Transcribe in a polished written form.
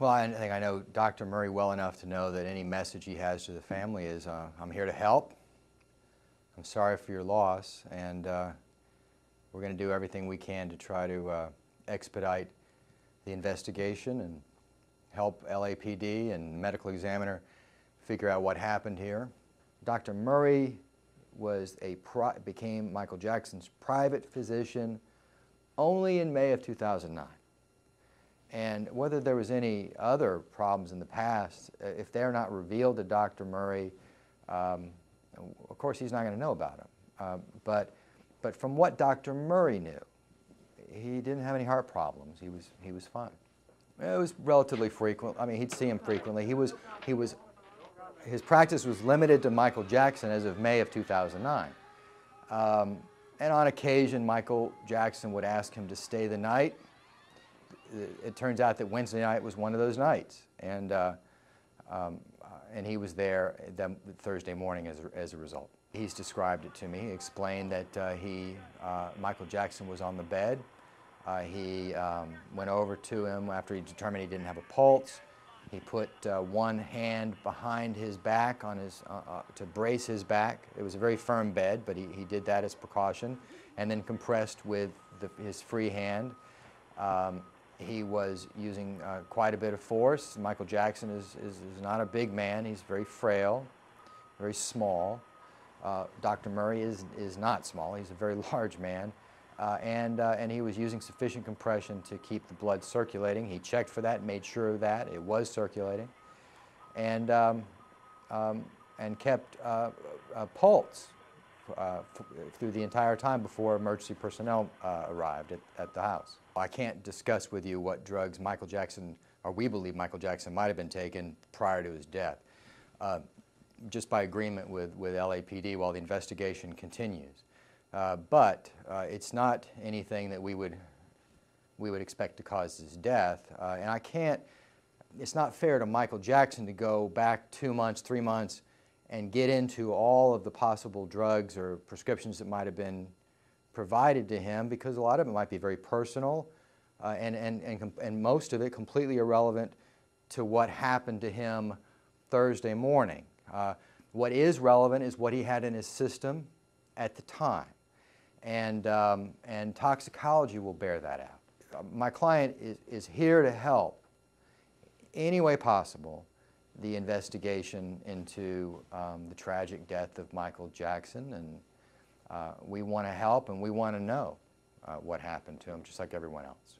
Well, I think I know Dr. Murray well enough to know that any message he has to the family is, I'm here to help, I'm sorry for your loss, and we're going to do everything we can to try to expedite the investigation and help LAPD and medical examiner figure out what happened here. Dr. Murray was became Michael Jackson's private physician only in May of 2009. And whether there was any other problems in the past, if they're not revealed to Dr. Murray, of course he's not going to know about them. But from what Dr. Murray knew, he didn't have any heart problems. He was fine. It was relatively frequent. I mean, he'd see him frequently. His practice was limited to Michael Jackson as of May of 2009. And on occasion, Michael Jackson would ask him to stay the night. It turns out that Wednesday night was one of those nights, and he was there Thursday morning as a result. He's described it to me. He explained that Michael Jackson was on the bed. He went over to him after he determined he didn't have a pulse. He put one hand behind his back on his, to brace his back. It was a very firm bed, but he did that as precaution, and then compressed with his free hand. He was using quite a bit of force. Michael Jackson is not a big man. He's very frail, very small. Dr. Murray is not small. He's a very large man. And he was using sufficient compression to keep the blood circulating. He checked for that, made sure of that. It was circulating. And kept a pulse through the entire time before emergency personnel arrived at the house. I can't discuss with you what drugs Michael Jackson, or we believe Michael Jackson might have been taken prior to his death, just by agreement with LAPD while the investigation continues. But it's not anything that we would expect to cause his death. And I can't, it's not fair to Michael Jackson to go back 2 months, 3 months, and get into all of the possible drugs or prescriptions that might have been provided to him, because a lot of it might be very personal, and most of it completely irrelevant to what happened to him Thursday morning. What is relevant is what he had in his system at the time, and toxicology will bear that out. My client is here to help any way possible the investigation into the tragic death of Michael Jackson, and we want to help, and we want to know what happened to him, just like everyone else.